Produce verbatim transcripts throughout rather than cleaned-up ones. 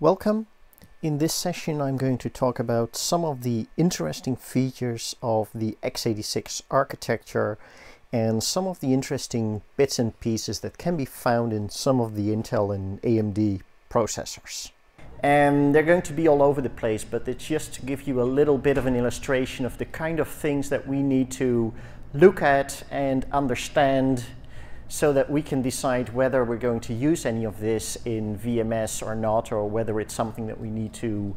Welcome. In this session I'm going to talk about some of the interesting features of the x eighty-six architecture and some of the interesting bits and pieces that can be found in some of the Intel and A M D processors. And they're going to be all over the place, but it's just to give you a little bit of an illustration of the kind of things that we need to look at and understand so that we can decide whether we're going to use any of this in V M S or not, or whether it's something that we need to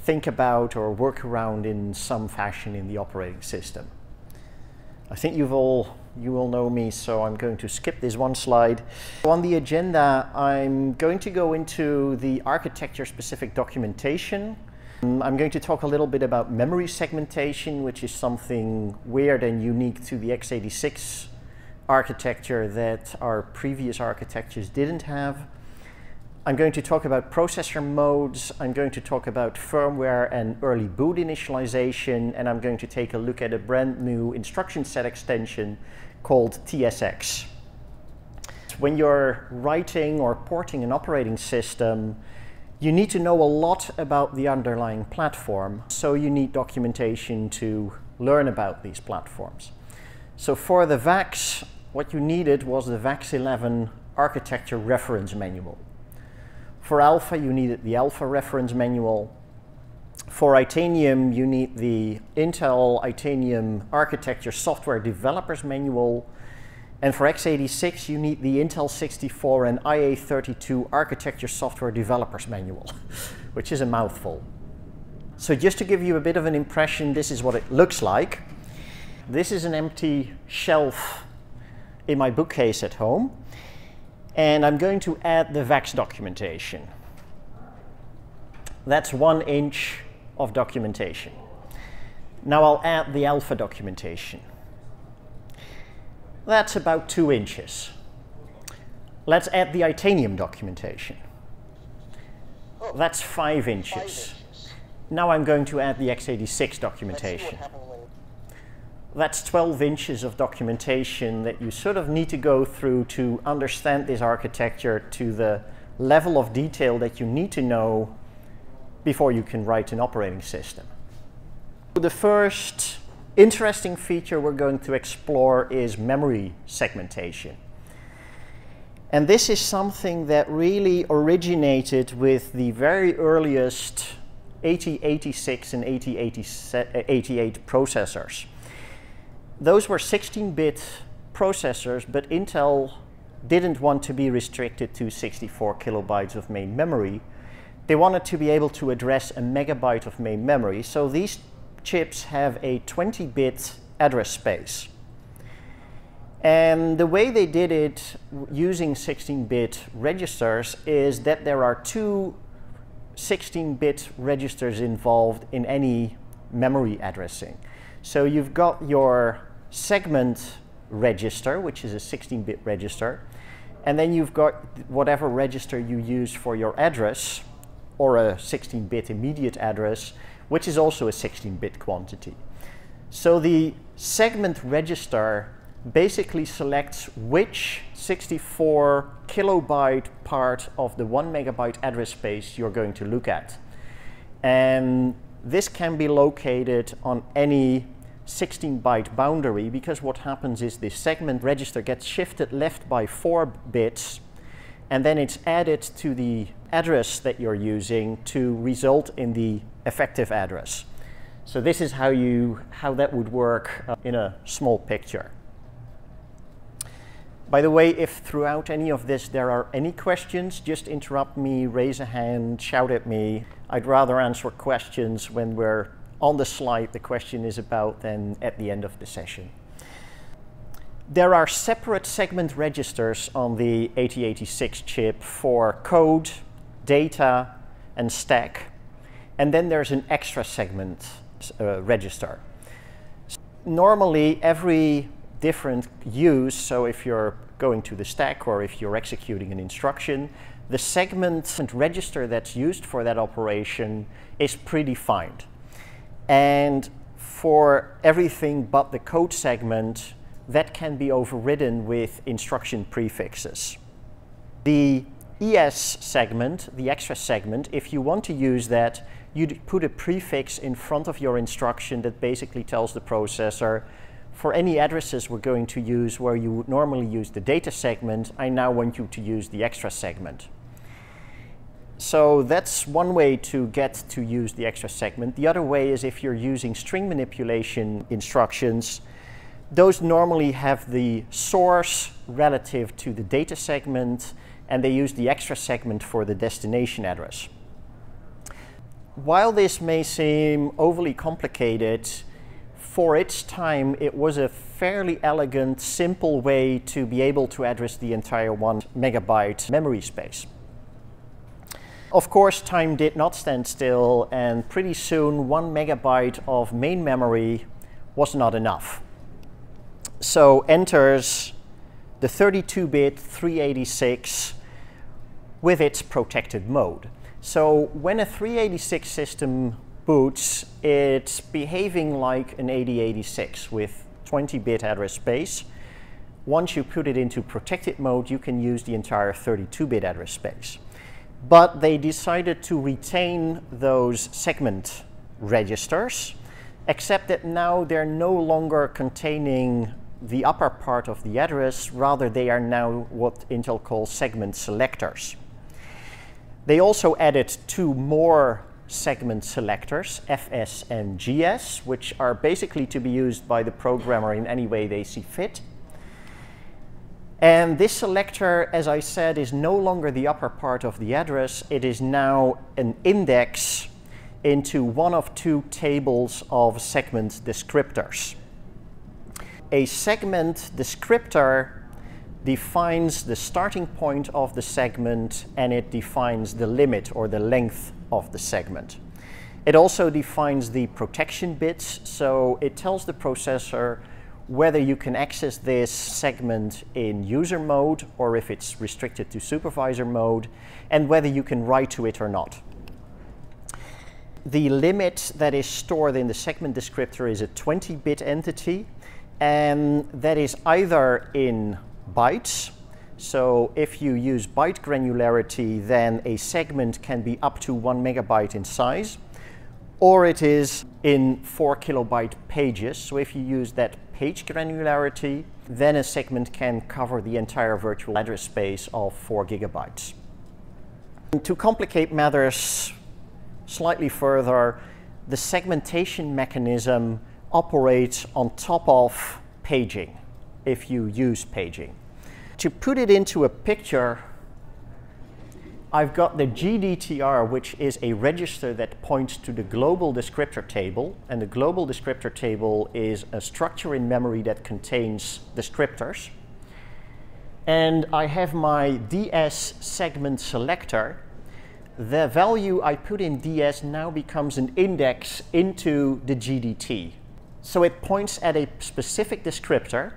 think about or work around in some fashion in the operating system. I think you've all, you all know me, so I'm going to skip this one slide. On the agenda, I'm going to go into the architecture-specific documentation. I'm going to talk a little bit about memory segmentation, which is something weird and unique to the x eighty-six architecture that our previous architectures didn't have. I'm going to talk about processor modes, I'm going to talk about firmware and early boot initialization, and I'm going to take a look at a brand new instruction set extension called T S X. When you're writing or porting an operating system, you need to know a lot about the underlying platform, so you need documentation to learn about these platforms. So for the VAX, what you needed was the VAX eleven architecture reference manual. For Alpha, you needed the Alpha reference manual. For Itanium, you need the Intel Itanium architecture software developers manual. And for x eighty-six, you need the Intel sixty-four and I A thirty-two architecture software developers manual, which is a mouthful. So just to give you a bit of an impression, this is what it looks like. This is an empty shelf in my bookcase at home, and I'm going to add the VAX documentation. That's one inch of documentation. Now I'll add the Alpha documentation. That's about two inches. Let's add the Itanium documentation. That's five inches. Five inches. Now I'm going to add the x eighty-six documentation. That's twelve inches of documentation that you sort of need to go through to understand this architecture to the level of detail that you need to know before you can write an operating system. The first interesting feature we're going to explore is memory segmentation. And this is something that really originated with the very earliest eighty eighty-six and eighty eighty-eight processors. Those were sixteen bit processors, but Intel didn't want to be restricted to sixty-four kilobytes of main memory. They wanted to be able to address a megabyte of main memory, so these chips have a twenty bit address space. And the way they did it using sixteen bit registers is that there are two sixteen bit registers involved in any memory addressing. So you've got your segment register, which is a sixteen bit register, and then you've got whatever register you use for your address, or a sixteen bit immediate address, which is also a sixteen bit quantity. So the segment register basically selects which sixty-four kilobyte part of the one megabyte address space you're going to look at. And this can be located on any sixteen byte boundary, because what happens is the segment register gets shifted left by four bits, and then it's added to the address that you're using to result in the effective address. So this is how you how that would work uh, in a small picture. By the way, if throughout any of this there are any questions, just interrupt me, raise a hand, shout at me. I'd rather answer questions when we're on the slide the question is about than at the end of the session. There are separate segment registers on the eighty eighty-six chip for code, data, and stack. And then there's an extra segment uh, register. Normally, every different use, so if you're going to the stack or if you're executing an instruction, the segment and register that's used for that operation is predefined. And for everything but the code segment, that can be overridden with instruction prefixes. The E S segment, the extra segment, if you want to use that, you'd put a prefix in front of your instruction that basically tells the processor, for any addresses we're going to use where you would normally use the data segment, I now want you to use the extra segment. So that's one way to get to use the extra segment. The other way is if you're using string manipulation instructions, those normally have the source relative to the data segment, and they use the extra segment for the destination address. While this may seem overly complicated, for its time it was a fairly elegant, simple way to be able to address the entire one megabyte memory space. Of course, time did not stand still, and pretty soon one megabyte of main memory was not enough. So enters the thirty-two bit three eighty-six with its protected mode. So when a three eighty-six system boots, it's behaving like an eighty eighty-six with twenty bit address space. Once you put it into protected mode, you can use the entire thirty-two bit address space. But they decided to retain those segment registers, except that now they're no longer containing the upper part of the address, rather they are now what Intel calls segment selectors. They also added two more segment selectors, F S and G S, which are basically to be used by the programmer in any way they see fit. And this selector, as I said, is no longer the upper part of the address, it is now an index into one of two tables of segment descriptors. A segment descriptor defines the starting point of the segment, and it defines the limit or the length of the segment. It also defines the protection bits, so it tells the processor whether you can access this segment in user mode or if it's restricted to supervisor mode, and whether you can write to it or not. The limit that is stored in the segment descriptor is a twenty bit entity, and that is either in bytes. So if you use byte granularity, then a segment can be up to one megabyte in size, or it is in four kilobyte pages. So if you use that page granularity, then a segment can cover the entire virtual address space of four gigabytes. And to complicate matters slightly further, the segmentation mechanism operates on top of paging, if you use paging. To put it into a picture, I've got the G D T R, which is a register that points to the global descriptor table, and the global descriptor table is a structure in memory that contains descriptors. And I have my D S segment selector. The value I put in D S now becomes an index into the G D T. So it points at a specific descriptor,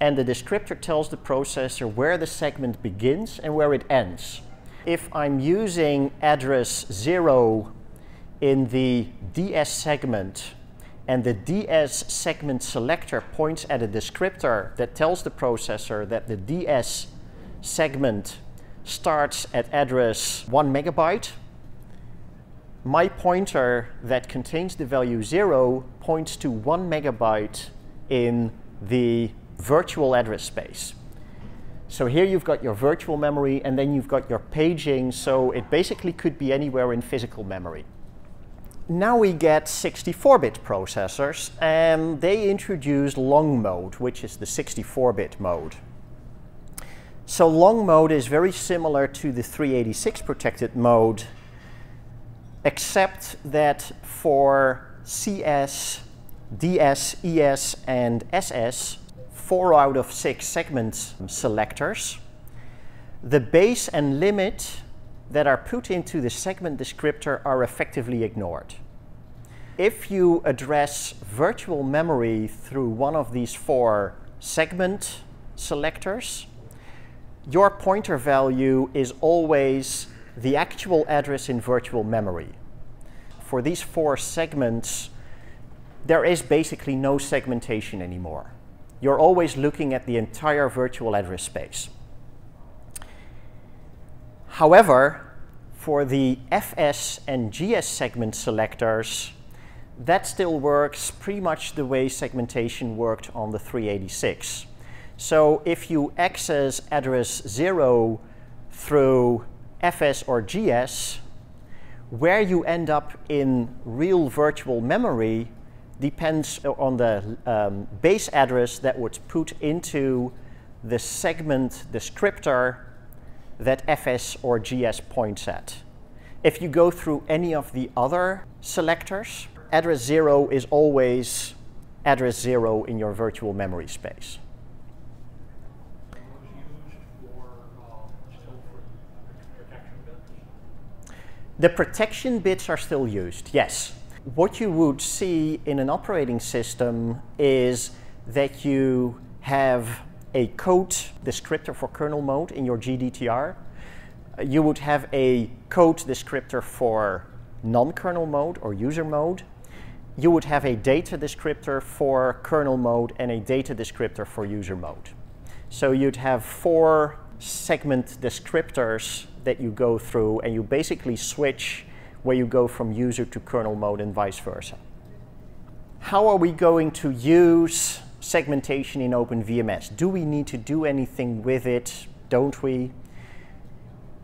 and the descriptor tells the processor where the segment begins and where it ends. If I'm using address zero in the D S segment, and the D S segment selector points at a descriptor that tells the processor that the D S segment starts at address one megabyte, my pointer that contains the value zero points to one megabyte in the virtual address space. So here you've got your virtual memory, and then you've got your paging, so it basically could be anywhere in physical memory. Now we get sixty-four bit processors, and they introduce long mode, which is the sixty-four bit mode. So long mode is very similar to the three eighty-six protected mode, except that for C S, D S, E S, and S S, four out of six segment selectors, the base and limit that are put into the segment descriptor are effectively ignored. If you address virtual memory through one of these four segment selectors, your pointer value is always the actual address in virtual memory. For these four segments, there is basically no segmentation anymore. You're always looking at the entire virtual address space. However, for the F S and G S segment selectors, that still works pretty much the way segmentation worked on the three eighty-six. So if you access address zero through F S or G S, where you end up in real virtual memory depends on the um, base address that was put into the segment descriptor that F S or G S points at. If you go through any of the other selectors, address zero is always address zero in your virtual memory space. The protection bits are still used, yes. What you would see in an operating system is that you have a code descriptor for kernel mode in your G D T R. You would have a code descriptor for non-kernel mode or user mode. You would have a data descriptor for kernel mode and a data descriptor for user mode. So you'd have four segment descriptors that you go through, and you basically switch where you go from user to kernel mode and vice versa. How are we going to use segmentation in OpenVMS? Do we need to do anything with it? Don't we?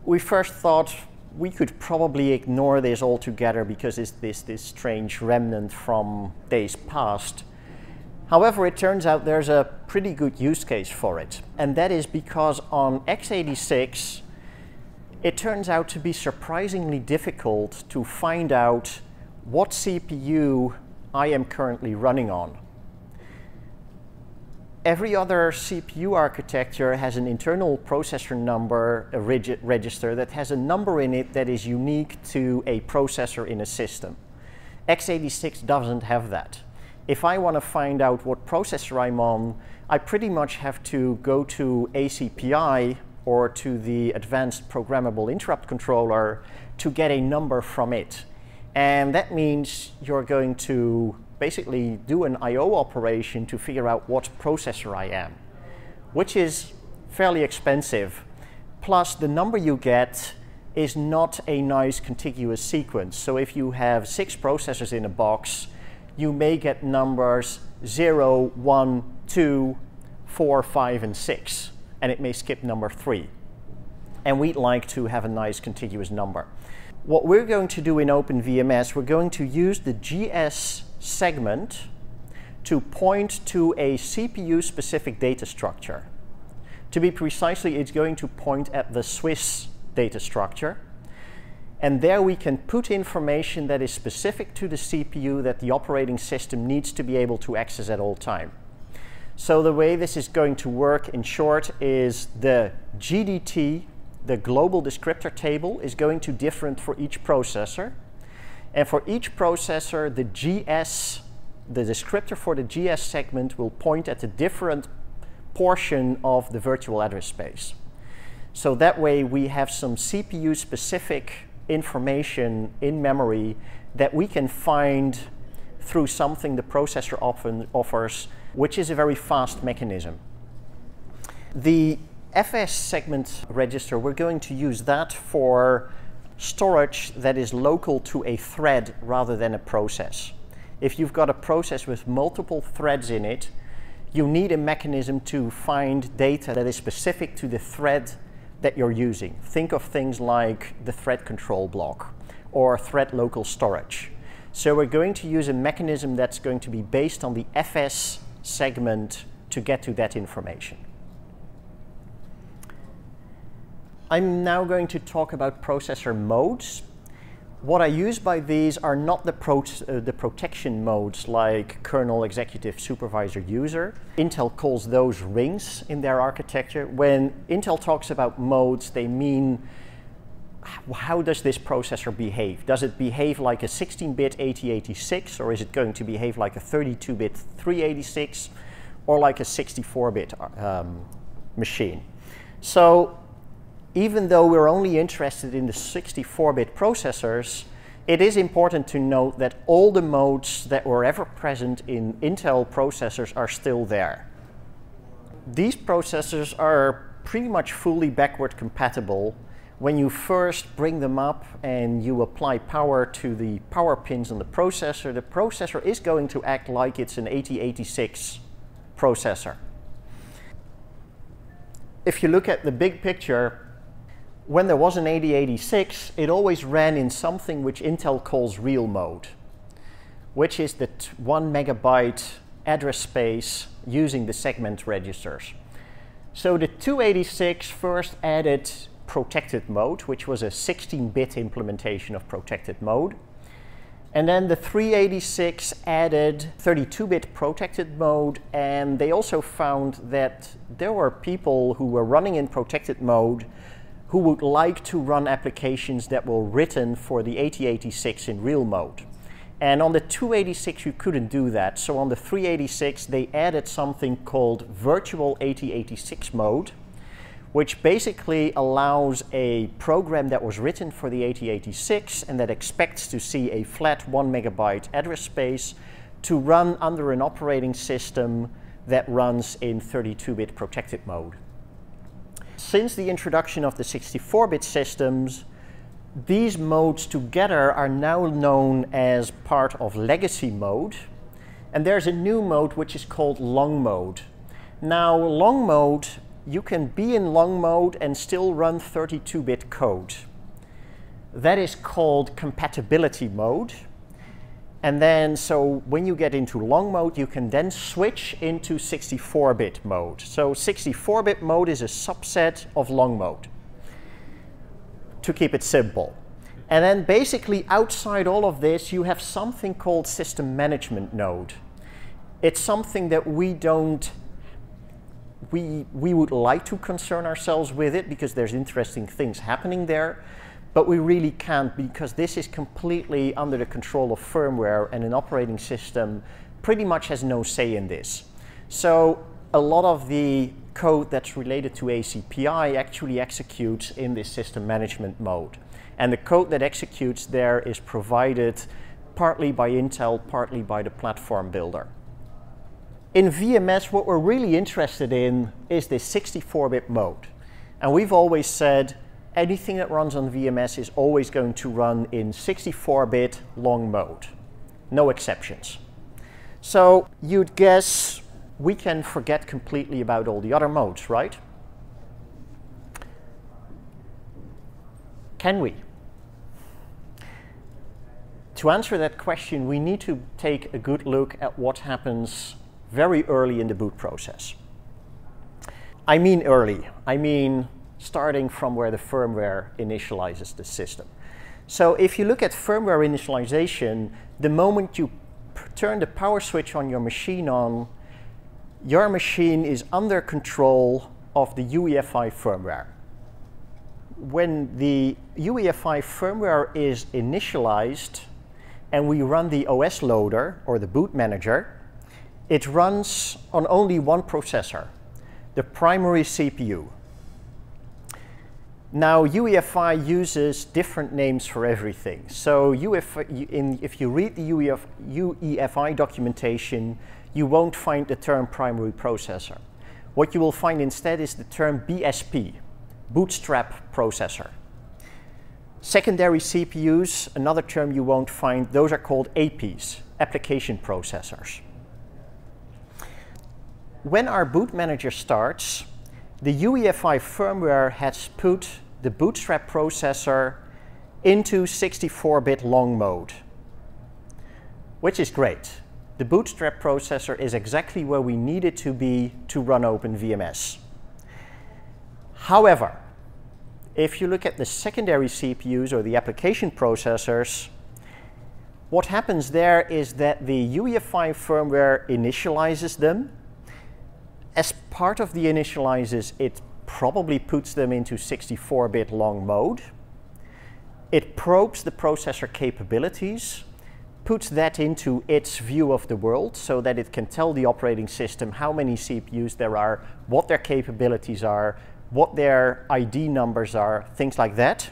We first thought we could probably ignore this altogether because it's this, this strange remnant from days past. However, it turns out there's a pretty good use case for it. And that is because on x eighty-six, it turns out to be surprisingly difficult to find out what C P U I am currently running on. Every other C P U architecture has an internal processor number, a rigid register that has a number in it that is unique to a processor in a system. x eighty-six doesn't have that. If I want to find out what processor I'm on, I pretty much have to go to A C P I or to the Advanced Programmable Interrupt Controller to get a number from it. And that means you're going to basically do an I O operation to figure out what processor I am, which is fairly expensive. Plus, the number you get is not a nice contiguous sequence. So if you have six processors in a box, you may get numbers zero, one, two, four, five, and six, and it may skip number three. And we'd like to have a nice contiguous number. What we're going to do in OpenVMS, we're going to use the G S segment to point to a C P U-specific data structure. To be precisely, it's going to point at the Swiss data structure. And there we can put information that is specific to the C P U that the operating system needs to be able to access at all time. So the way this is going to work in short is the G D T, the global descriptor table, is going to different for each processor. And for each processor, the G S, the descriptor for the G S segment will point at a different portion of the virtual address space. So that way we have some C P U-specific information in memory that we can find through something the processor often offers, which is a very fast mechanism. The F S segment register, we're going to use that for storage that is local to a thread rather than a process. If you've got a process with multiple threads in it, you need a mechanism to find data that is specific to the thread that you're using. Think of things like the thread control block or thread local storage. So we're going to use a mechanism that's going to be based on the F S segment to get to that information. I'm now going to talk about processor modes. What I use by these are not the, pro uh, the protection modes like kernel, executive, supervisor, user. Intel calls those rings in their architecture. When Intel talks about modes, they mean how does this processor behave? Does it behave like a sixteen bit eighty eighty-six, or is it going to behave like a thirty-two bit three eighty-six, or like a sixty-four bit um, machine? So, even though we're only interested in the sixty-four bit processors, it is important to note that all the modes that were ever present in Intel processors are still there. These processors are pretty much fully backward compatible when you first bring them up and you apply power to the power pins on the processor, the processor is going to act like it's an eighty eighty-six processor. If you look at the big picture, when there was an eighty eighty-six, it always ran in something which Intel calls real mode, which is the one megabyte address space using the segment registers. So the two eighty-six first added protected mode, which was a sixteen bit implementation of protected mode. And then the three eighty-six added thirty-two bit protected mode, and they also found that there were people who were running in protected mode who would like to run applications that were written for the eighty eighty-six in real mode. And on the two eighty-six you couldn't do that, so on the three eighty-six they added something called virtual eighty eighty-six mode, which basically allows a program that was written for the eighty eighty-six and that expects to see a flat one megabyte address space to run under an operating system that runs in thirty-two bit protected mode. Since the introduction of the sixty-four bit systems, these modes together are now known as part of legacy mode, and there's a new mode which is called long mode. Now, long mode, you can be in long mode and still run thirty-two bit code. That is called compatibility mode. And then, so when you get into long mode, you can then switch into sixty-four bit mode. So sixty-four bit mode is a subset of long mode, to keep it simple. And then basically outside all of this, you have something called system management node. It's something that we don't We, we would like to concern ourselves with it because there's interesting things happening there, but we really can't because this is completely under the control of firmware, and an operating system pretty much has no say in this. So a lot of the code that's related to A C P I actually executes in this system management mode. And the code that executes there is provided partly by Intel, partly by the platform builder. In V M S, what we're really interested in is this sixty-four bit mode. And we've always said anything that runs on V M S is always going to run in sixty-four bit long mode. No exceptions. So you'd guess we can forget completely about all the other modes, right? Can we? To answer that question, we need to take a good look at what happens very early in the boot process. I mean early, I mean starting from where the firmware initializes the system. So if you look at firmware initialization, the moment you turn the power switch on your machine on, your machine is under control of the U E F I firmware. When the U E F I firmware is initialized and we run the O S loader or the boot manager, it runs on only one processor, the primary C P U. Now, U E F I uses different names for everything. So U E F I, in, if you read the U E F I documentation, you won't find the term primary processor. What you will find instead is the term B S P, bootstrap processor. Secondary C P Us, another term you won't find, those are called A Ps, application processors. When our boot manager starts, the U E F I firmware has put the bootstrap processor into sixty-four bit long mode, which is great. The bootstrap processor is exactly where we need it to be to run OpenVMS. However, if you look at the secondary C P Us or the application processors, what happens there is that the U E F I firmware initializes them. As part of the initializes, it probably puts them into sixty-four bit long mode. It probes the processor capabilities, puts that into its view of the world so that it can tell the operating system how many C P Us there are, what their capabilities are, what their I D numbers are, things like that.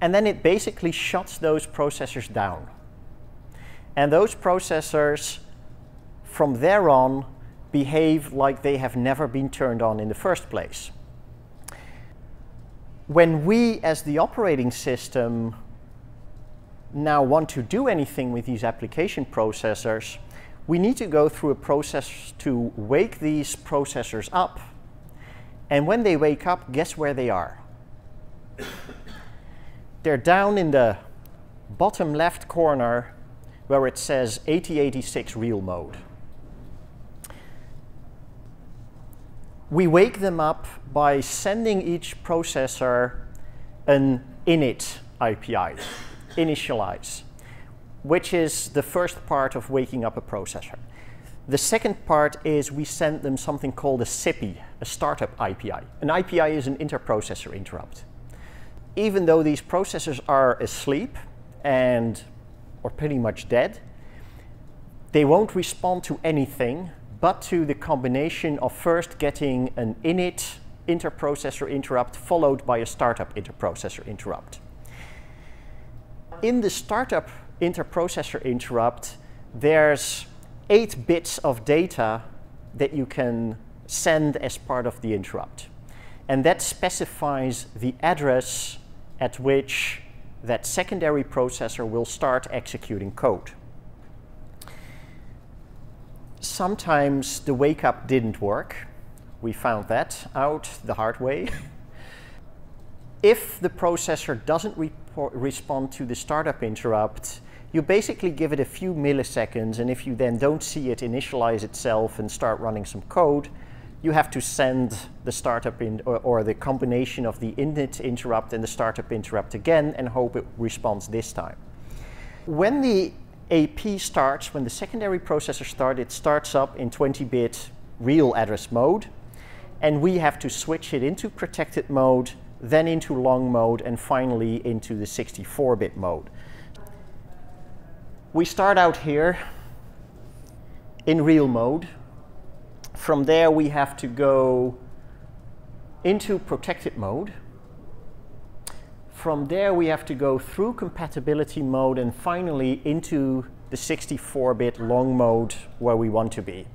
And then it basically shuts those processors down. And those processors, from there on, behave like they have never been turned on in the first place. when we as the operating system now want to do anything with these application processors, we need to go through a process to wake these processors up. And when they wake up, guess where they are? They're down in the bottom left corner where it says eighty eighty-six real mode. We wake them up by sending each processor an init I P I, initialize, which is the first part of waking up a processor. The second part is we send them something called a S I P I, a startup I P I. An I P I is an interprocessor interrupt. Even though these processors are asleep and or pretty much dead, they won't respond to anything but to the combination of first getting an init interprocessor interrupt followed by a startup interprocessor interrupt. In the startup interprocessor interrupt, there's eight bits of data that you can send as part of the interrupt. And that specifies the address at which that secondary processor will start executing code. Sometimes the wake-up didn't work. We found that out the hard way. If the processor doesn't report, respond to the startup interrupt, you basically give it a few milliseconds, and if you then don't see it initialize itself and start running some code, you have to send the startup in, or, or the combination of the init interrupt and the startup interrupt again and hope it responds this time. When the A P starts, when the secondary processor starts, it starts up in twenty bit real address mode, and we have to switch it into protected mode, then into long mode, and finally into the sixty-four bit mode. We start out here in real mode. From there we have to go into protected mode. From there we have to go through compatibility mode and finally into the sixty-four bit long mode where we want to be.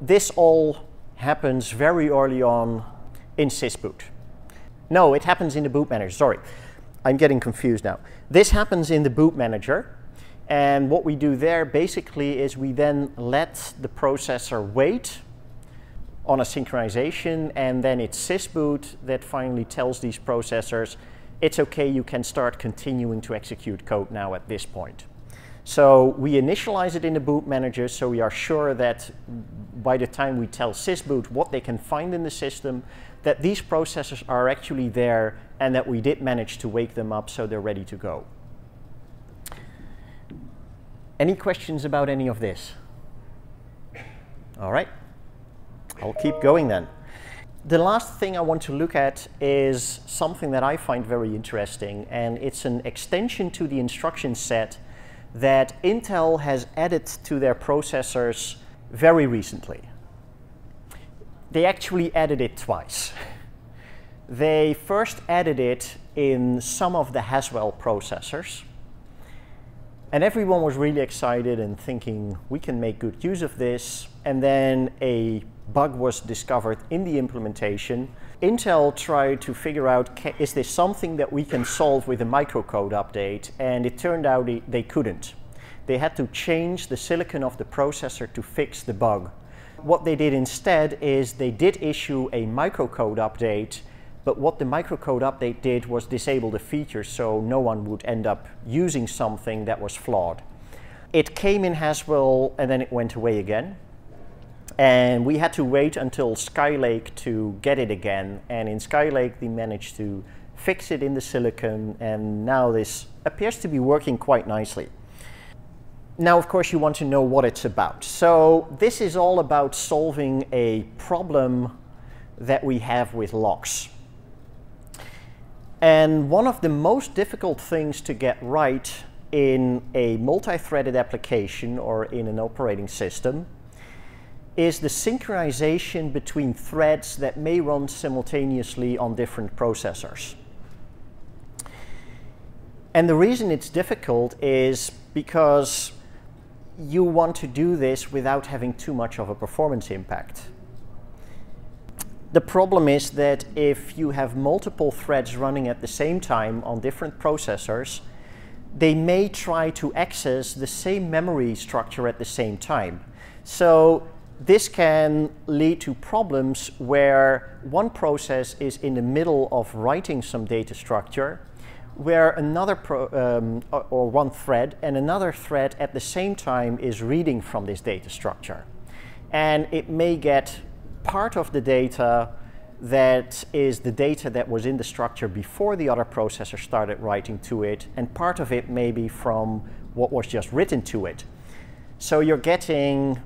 This all happens very early on in Sysboot. No, it happens in the boot manager, sorry. I'm getting confused now. This happens in the boot manager, and what we do there basically is we then let the processor wait on a synchronization, and then it's Sysboot that finally tells these processors, it's okay, you can start continuing to execute code now at this point. So we initialize it in the boot manager, so we are sure that by the time we tell Sysboot what they can find in the system, that these processors are actually there and that we did manage to wake them up so they're ready to go. Any questions about any of this? All right, I'll keep going then. The last thing I want to look at is something that I find very interesting, and it's an extension to the instruction set that Intel has added to their processors very recently. They actually added it twice. They first added it in some of the Haswell processors, and everyone was really excited and thinking we can make good use of this, and then a bug was discovered in the implementation. Intel tried to figure out, is this something that we can solve with a microcode update? And it turned out they couldn't. They had to change the silicon of the processor to fix the bug. What they did instead is they did issue a microcode update, but what the microcode update did was disable the feature so no one would end up using something that was flawed. It came in Haswell and then it went away again. And we had to wait until Skylake to get it again. And in Skylake, they managed to fix it in the silicon. And now this appears to be working quite nicely. Now, of course, you want to know what it's about. So this is all about solving a problem that we have with locks. And one of the most difficult things to get right in a multi-threaded application or in an operating system is the synchronization between threads that may run simultaneously on different processors. And the reason it's difficult is because you want to do this without having too much of a performance impact. The problem is that if you have multiple threads running at the same time on different processors, they may try to access the same memory structure at the same time. So this can lead to problems where one process is in the middle of writing some data structure, where another pro um, or one thread and another thread at the same time is reading from this data structure. And it may get part of the data that is the data that was in the structure before the other processor started writing to it, and part of it may be from what was just written to it. So you're getting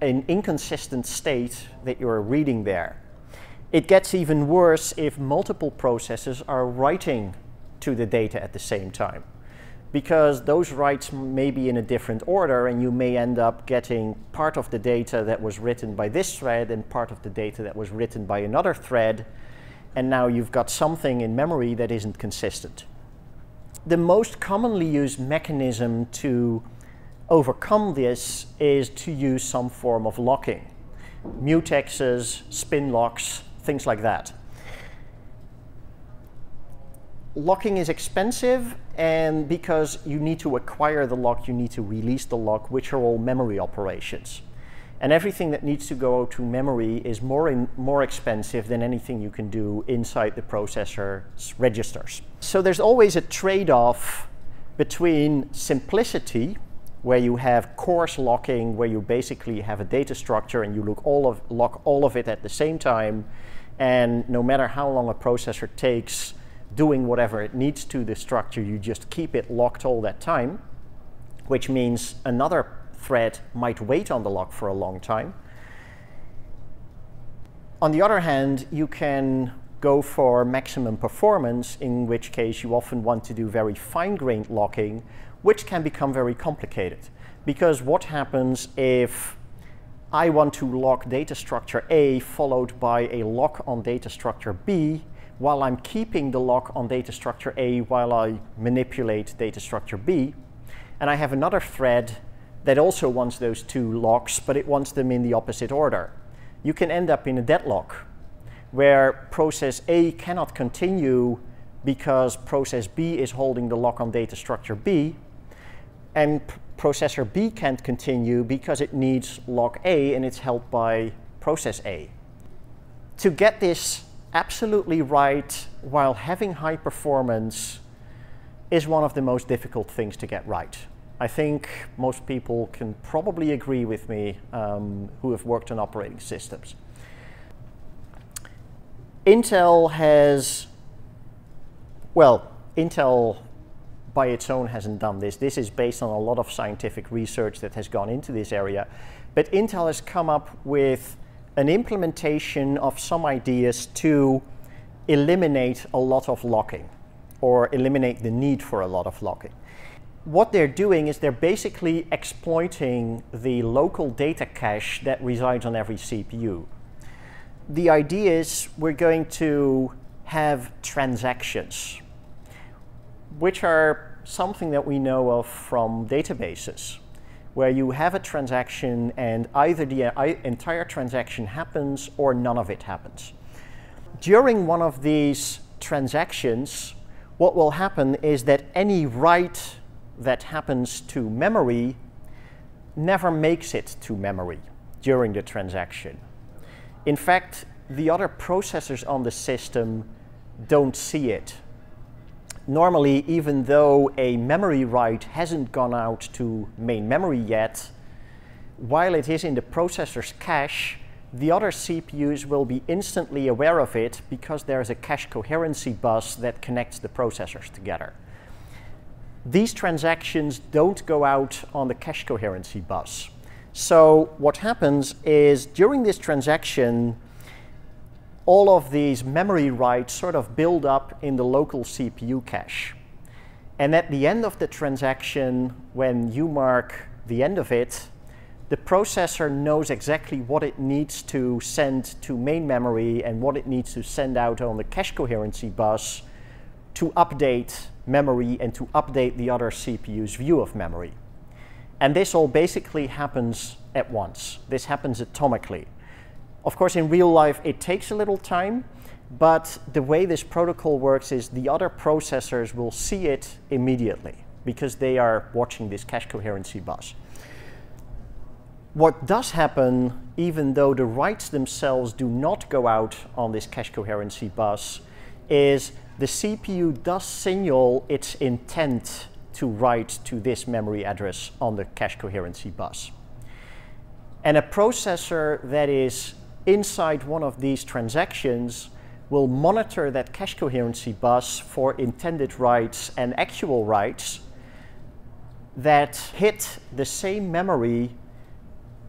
an inconsistent state that you're reading there. It gets even worse if multiple processes are writing to the data at the same time, because those writes may be in a different order, and you may end up getting part of the data that was written by this thread and part of the data that was written by another thread, and now you've got something in memory that isn't consistent. The most commonly used mechanism to overcome this is to use some form of locking. Mutexes, spin locks, things like that. Locking is expensive, and because you need to acquire the lock, you need to release the lock, which are all memory operations. And everything that needs to go to memory is more, in, more expensive than anything you can do inside the processor's registers. So there's always a trade-off between simplicity, where you have coarse locking, where you basically have a data structure and you look all of, lock all of it at the same time, and no matter how long a processor takes doing whatever it needs to the structure, you just keep it locked all that time, which means another thread might wait on the lock for a long time. On the other hand, you can go for maximum performance, in which case you often want to do very fine-grained locking, which can become very complicated. Because what happens if I want to lock data structure A followed by a lock on data structure B, while I'm keeping the lock on data structure A while I manipulate data structure B, and I have another thread that also wants those two locks, but it wants them in the opposite order? You can end up in a deadlock, where process A cannot continue because process B is holding the lock on data structure B, and processor B can't continue because it needs lock A and it's held by process A. To get this absolutely right while having high performance is one of the most difficult things to get right. I think most people can probably agree with me um, who have worked on operating systems. Intel has, well, Intel by its own hasn't done this. This is based on a lot of scientific research that has gone into this area. But Intel has come up with an implementation of some ideas to eliminate a lot of locking, or eliminate the need for a lot of locking. What they're doing is they're basically exploiting the local data cache that resides on every C P U. The idea is we're going to have transactions, which are something that we know of from databases, where you have a transaction and either the entire transaction happens or none of it happens. During one of these transactions, what will happen is that any write that happens to memory never makes it to memory during the transaction. In fact, the other processors on the system don't see it. Normally, even though a memory write hasn't gone out to main memory yet, while it is in the processor's cache, the other C P Us will be instantly aware of it because there is a cache coherency bus that connects the processors together. These transactions don't go out on the cache coherency bus. So what happens is during this transaction, all of these memory writes sort of build up in the local C P U cache. And at the end of the transaction, when you mark the end of it, the processor knows exactly what it needs to send to main memory and what it needs to send out on the cache coherency bus to update memory and to update the other C P U's view of memory. And this all basically happens at once. This happens atomically. Of course, in real life, it takes a little time. But the way this protocol works is the other processors will see it immediately because they are watching this cache coherency bus. What does happen, even though the writes themselves do not go out on this cache coherency bus, is the C P U does signal its intent to write to this memory address on the cache coherency bus. And a processor that is inside one of these transactions will monitor that cache coherency bus for intended writes and actual writes that hit the same memory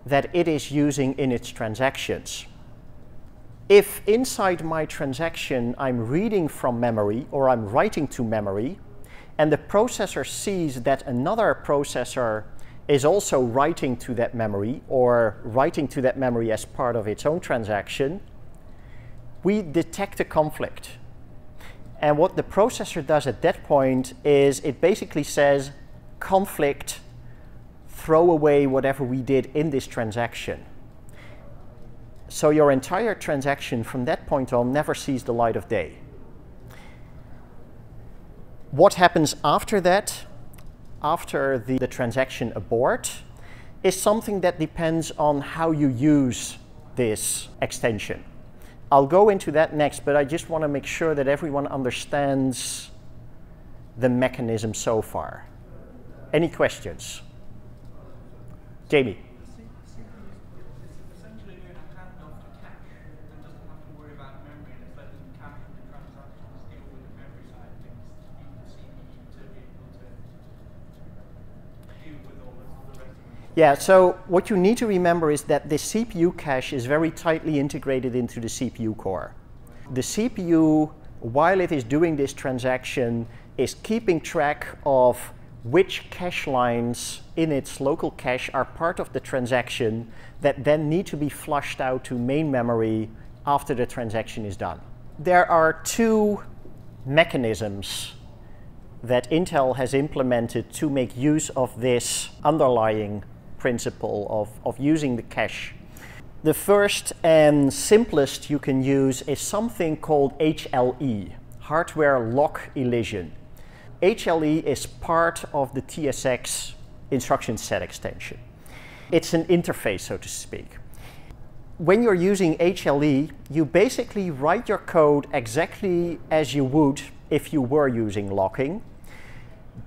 that it is using in its transactions. If inside my transaction I'm reading from memory or I'm writing to memory, and the processor sees that another processor is also writing to that memory or writing to that memory as part of its own transaction, we detect a conflict. And what the processor does at that point is it basically says, conflict, throw away whatever we did in this transaction. So your entire transaction from that point on never sees the light of day. What happens after that? After the, the transaction abort is something that depends on how you use this extension. I'll go into that next, but I just want to make sure that everyone understands the mechanism so far. Any questions? Jamie? It's essentially a handoff to cache and doesn't have to worry about memory, and it's letting the cache and the transactions deal with the memory side of things to be able to deal with all the rest of the. Yeah, so what you need to remember is that the C P U cache is very tightly integrated into the C P U core. The C P U, while it is doing this transaction, is keeping track of which cache lines in its local cache are part of the transaction that then need to be flushed out to main memory after the transaction is done. There are two mechanisms that Intel has implemented to make use of this underlying principle of, of using the cache. The first and simplest you can use is something called H L E, hardware lock elision. H L E is part of the T S X instruction set extension. It's an interface, so to speak. When you're using H L E, you basically write your code exactly as you would if you were using locking,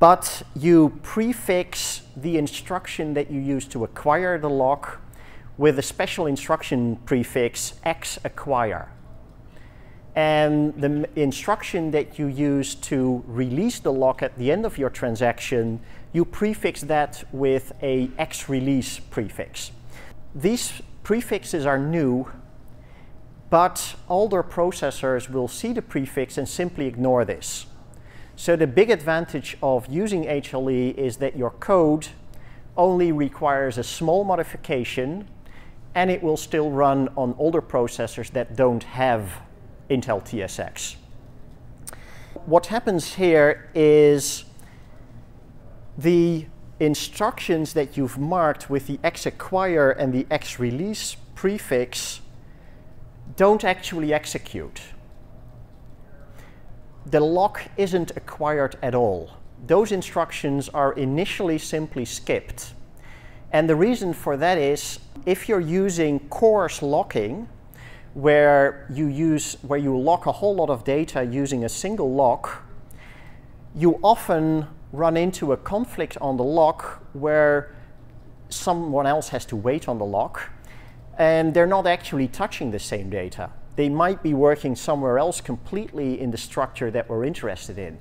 but you prefix the instruction that you use to acquire the lock with a special instruction prefix X acquire. And the instruction that you use to release the lock at the end of your transaction, you prefix that with a X release prefix. These prefixes are new, but older processors will see the prefix and simply ignore this. So the big advantage of using H L E is that your code only requires a small modification, and it will still run on older processors that don't have Intel T S X. What happens here is the instructions that you've marked with the X acquire and the X release prefix don't actually execute. The lock isn't acquired at all. Those instructions are initially simply skipped. And the reason for that is if you're using coarse locking, where you use, where you lock a whole lot of data using a single lock, you often run into a conflict on the lock where someone else has to wait on the lock, and they're not actually touching the same data. They might be working somewhere else completely in the structure that we're interested in.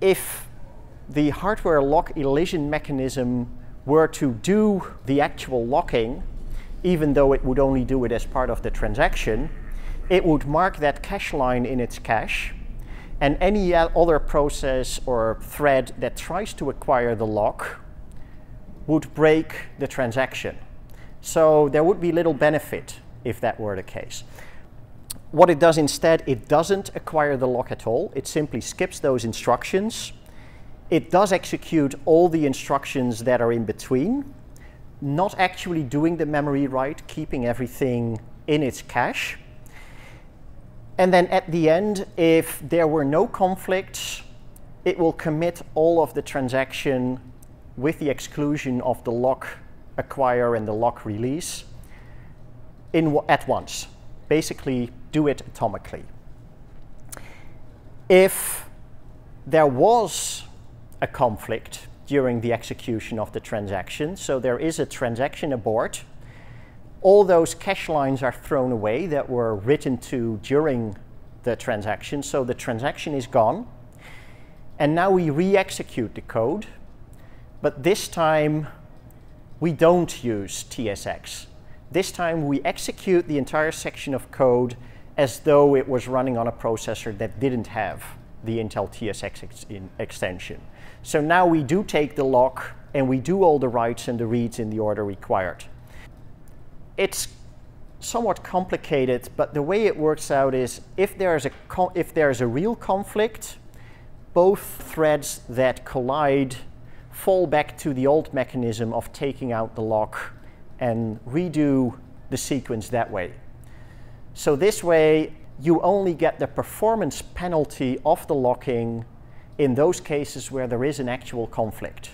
If the hardware lock elision mechanism were to do the actual locking, even though it would only do it as part of the transaction, it would mark that cache line in its cache, and any other process or thread that tries to acquire the lock would break the transaction. So there would be little benefit if that were the case. What it does instead, it doesn't acquire the lock at all. It simply skips those instructions. It does execute all the instructions that are in between, not actually doing the memory write, keeping everything in its cache. And then at the end, if there were no conflicts, it will commit all of the transaction with the exclusion of the lock acquire and the lock release in at once. Basically, do it atomically. If there was a conflict during the execution of the transaction, so there is a transaction abort, all those cache lines are thrown away that were written to during the transaction, so the transaction is gone. And now we re-execute the code, but this time we don't use T S X. This time we execute the entire section of code as though it was running on a processor that didn't have the Intel T S X ex in extension. So now we do take the lock and we do all the writes and the reads in the order required. It's somewhat complicated, but the way it works out is if there's a, if there's a real conflict, both threads that collide fall back to the old mechanism of taking out the lock and redo the sequence that way. So this way, you only get the performance penalty of the locking in those cases where there is an actual conflict,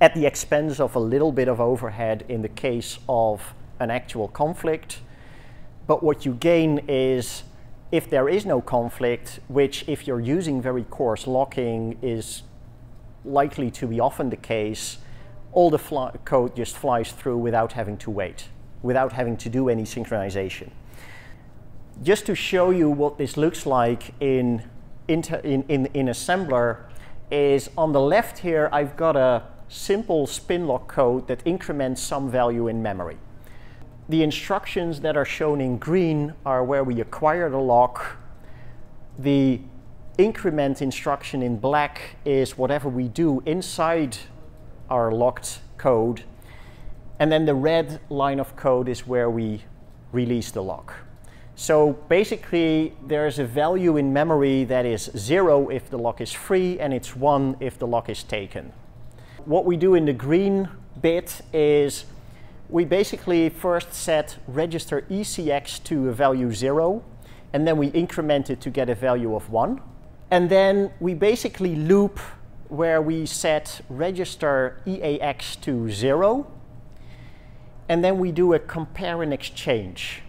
at the expense of a little bit of overhead in the case of an actual conflict. But what you gain is, if there is no conflict, which if you're using very coarse locking is likely to be often the case, all the fly code just flies through without having to wait, without having to do any synchronization. Just to show you what this looks like in, inter in, in, in assembler, is on the left here, I've got a simple spin lock code that increments some value in memory. The instructions that are shown in green are where we acquire the lock. The increment instruction in black is whatever we do inside our locked code. And then the red line of code is where we release the lock. So basically, there is a value in memory that is zero if the lock is free, and it's one if the lock is taken. What we do in the green bit is we basically first set register E C X to a value zero, and then we increment it to get a value of one. And then we basically loop where we set register E A X to zero, and then we do a compare and exchange.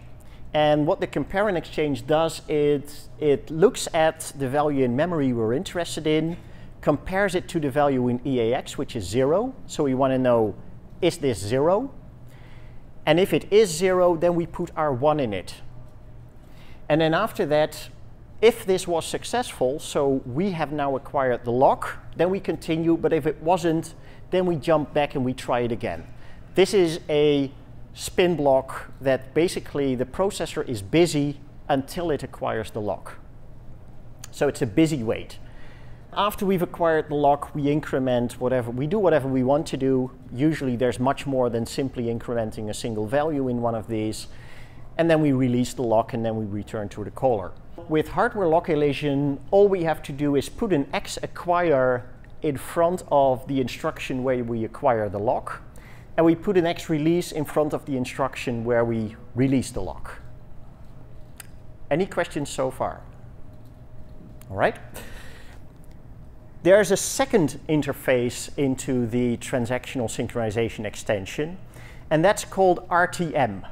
And what the compare and exchange does is it looks at the value in memory we're interested in, compares it to the value in E A X, which is zero. So we want to know, is this zero? And if it is zero, then we put our one in it. And then after that, if this was successful, so we have now acquired the lock, then we continue. But if it wasn't, then we jump back and we try it again. This is a spin block that basically the processor is busy until it acquires the lock. So it's a busy wait. After we've acquired the lock, we increment whatever, we do whatever we want to do. Usually there's much more than simply incrementing a single value in one of these. And then we release the lock and then we return to the caller. With hardware lock elision, all we have to do is put an X acquire in front of the instruction where we acquire the lock. And we put an X release in front of the instruction where we release the lock. Any questions so far? All right. There's a second interface into the transactional synchronization extension, and that's called R T M,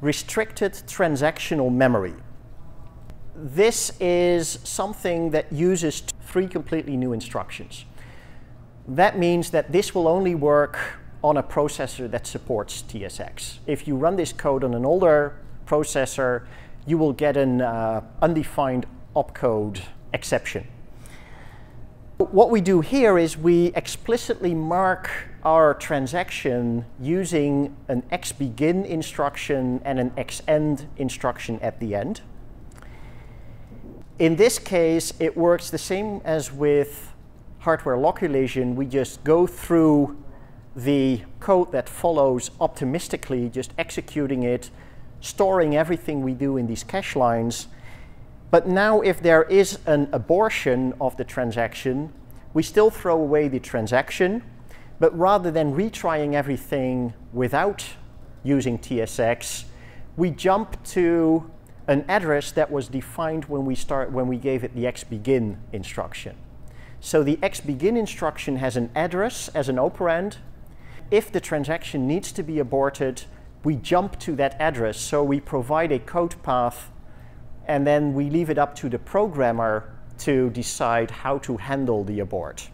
restricted transactional memory. This is something that uses three completely new instructions. That means that this will only work on a processor that supports T S X. If you run this code on an older processor, you will get an uh, undefined opcode exception. What we do here is we explicitly mark our transaction using an X begin instruction and an X end instruction at the end. In this case, it works the same as with hardware lock elision. We just go through the code that follows optimistically, just executing it, storing everything we do in these cache lines. But now if there is an abortion of the transaction, we still throw away the transaction, But rather than retrying everything without using T S X, we jump to an address that was defined when we start when we gave it the X begin instruction. So the X begin instruction has an address as an operand. If the transaction needs to be aborted, we jump to that address. So we provide a code path, and then we leave it up to the programmer to decide how to handle the abort.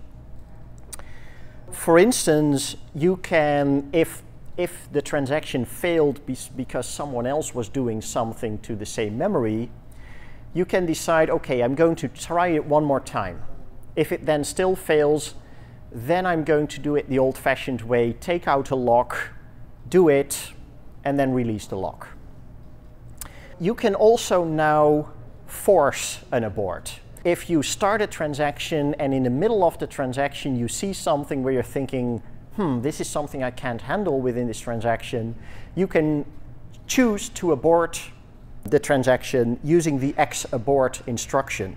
For instance, you can, if If the transaction failed because someone else was doing something to the same memory, you can decide, okay, I'm going to try it one more time. If it then still fails, then I'm going to do it the old-fashioned way, take out a lock, do it, and then release the lock. You can also now force an abort. If you start a transaction and in the middle of the transaction you see something where you're thinking, hmm, this is something I can't handle within this transaction, you can choose to abort the transaction using the X abort instruction.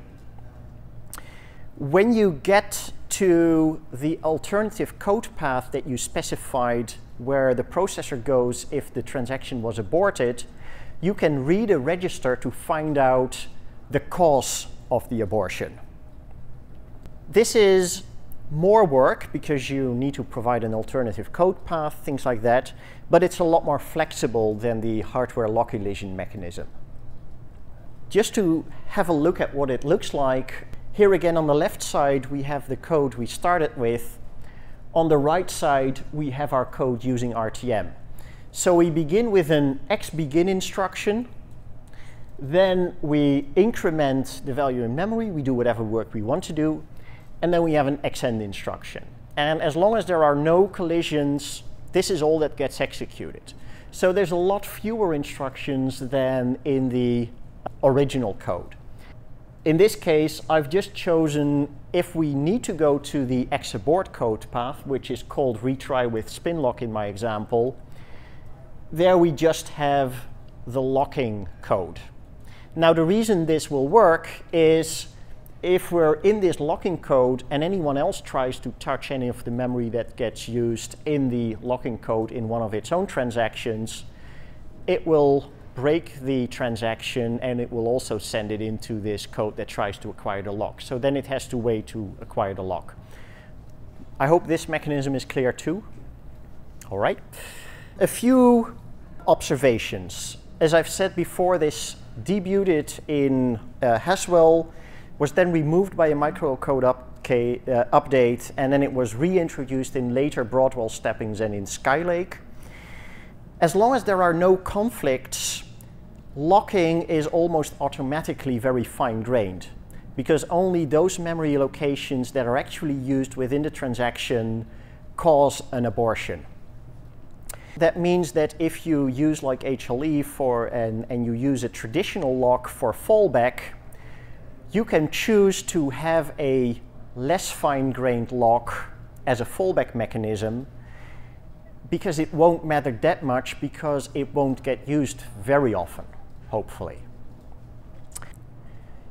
When you get to the alternative code path that you specified where the processor goes if the transaction was aborted, you can read a register to find out the cause of the abortion. This is more work because you need to provide an alternative code path, things like that, but it's a lot more flexible than the hardware lock elision mechanism. Just to have a look at what it looks like, here again on the left side we have the code we started with. On the right side we have our code using R T M. So we begin with an X begin instruction, then we increment the value in memory, we do whatever work we want to do, and then we have an X end instruction. And as long as there are no collisions, this is all that gets executed. So there's a lot fewer instructions than in the original code. In this case, I've just chosen if we need to go to the X abort code path, which is called retry with spin lock in my example, there we just have the locking code. Now the reason this will work is if we're in this locking code and anyone else tries to touch any of the memory that gets used in the locking code in one of its own transactions, it will break the transaction and it will also send it into this code that tries to acquire the lock. So then it has to wait to acquire the lock. I hope this mechanism is clear too. All right. A few observations. As I've said before, this debuted in uh, Haswell, was then removed by a microcode up uh, update, and then it was reintroduced in later Broadwell steppings and in Skylake. As long as there are no conflicts, locking is almost automatically very fine-grained, because only those memory locations that are actually used within the transaction cause an abortion. That means that if you use like H L E for and, and you use a traditional lock for fallback, you can choose to have a less fine-grained lock as a fallback mechanism because it won't matter that much because it won't get used very often, hopefully.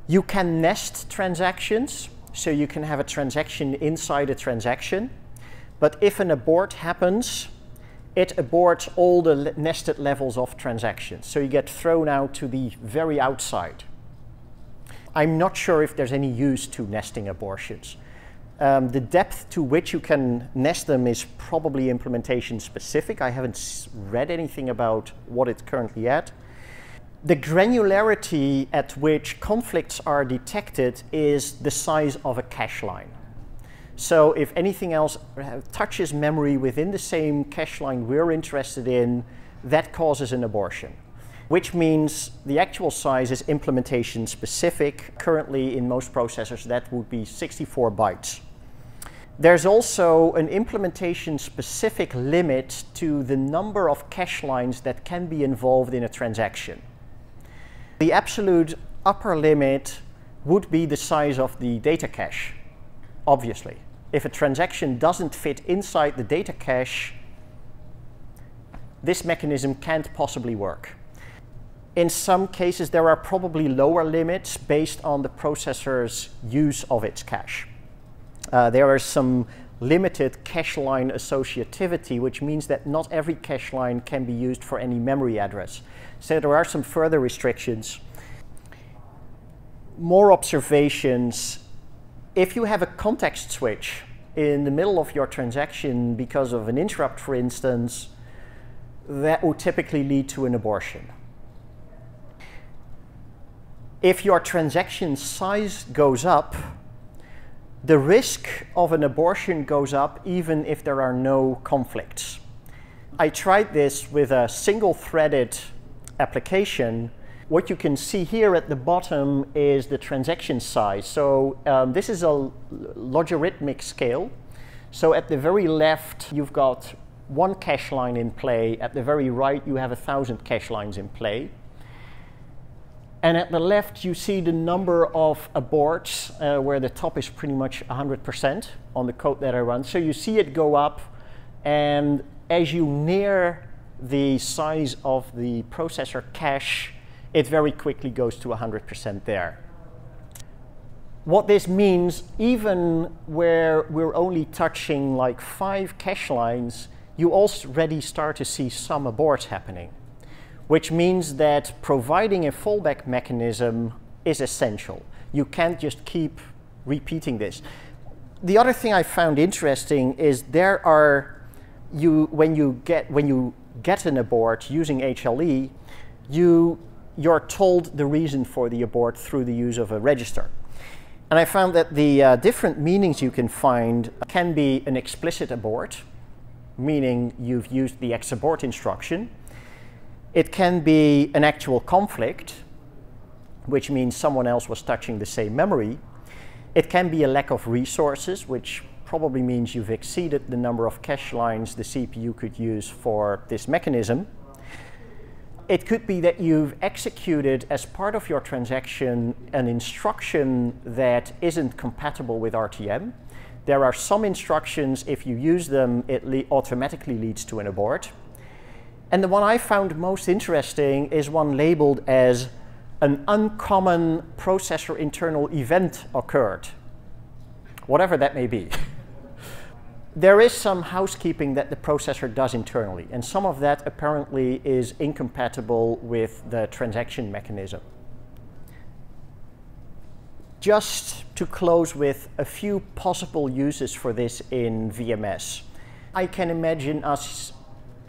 You can nest transactions, so you can have a transaction inside a transaction, but if an abort happens, it aborts all the nested levels of transactions, so you get thrown out to the very outside. I'm not sure if there's any use to nesting abortions. Um, the depth to which you can nest them is probably implementation specific. I haven't read anything about what it's currently at. The granularity at which conflicts are detected is the size of a cache line. So if anything else touches memory within the same cache line we're interested in, that causes an abortion, which means the actual size is implementation specific. Currently in most processors that would be sixty-four bytes. There's also an implementation specific limit to the number of cache lines that can be involved in a transaction. The absolute upper limit would be the size of the data cache, obviously. If a transaction doesn't fit inside the data cache, this mechanism can't possibly work. In some cases, there are probably lower limits based on the processor's use of its cache. Uh, there are some limited cache line associativity, which means that not every cache line can be used for any memory address. So there are some further restrictions. More observations. If you have a context switch in the middle of your transaction because of an interrupt, for instance, that will typically lead to an abortion. If your transaction size goes up, the risk of an abortion goes up even if there are no conflicts. I tried this with a single-threaded application. What you can see here at the bottom is the transaction size. So um, this is a logarithmic scale. So at the very left, you've got one cache line in play. At the very right, you have a thousand cache lines in play. And at the left, you see the number of aborts, uh, where the top is pretty much one hundred percent on the code that I run. So you see it go up, and as you near the size of the processor cache, it very quickly goes to one hundred percent there. What this means, even where we're only touching like five cache lines, you already start to see some aborts happening, which means that providing a fallback mechanism is essential. You can't just keep repeating this. The other thing I found interesting is there are, you, when, you get, when you get an abort using H L E, you, you're told the reason for the abort through the use of a register. And I found that the uh, different meanings you can find can be an explicit abort, meaning you've used the X abort instruction. It can be an actual conflict, which means someone else was touching the same memory. It can be a lack of resources, which probably means you've exceeded the number of cache lines the C P U could use for this mechanism. It could be that you've executed as part of your transaction an instruction that isn't compatible with R T M. There are some instructions, if you use them, it le- automatically leads to an abort. And the one I found most interesting is one labeled as an uncommon processor internal event occurred, whatever that may be. There is some housekeeping that the processor does internally, and some of that apparently is incompatible with the transaction mechanism. Just to close with a few possible uses for this in V M S. I can imagine us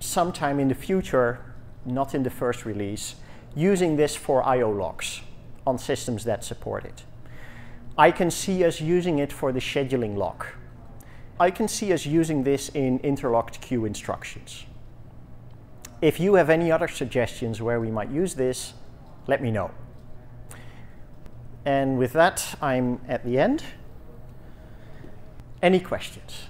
sometime in the future, not in the first release, using this for I O locks on systems that support it. I can see us using it for the scheduling lock. I can see us using this in interlocked queue instructions. If you have any other suggestions where we might use this, let me know. And with that, I'm at the end. Any questions?